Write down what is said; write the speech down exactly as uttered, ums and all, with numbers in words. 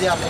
是要不？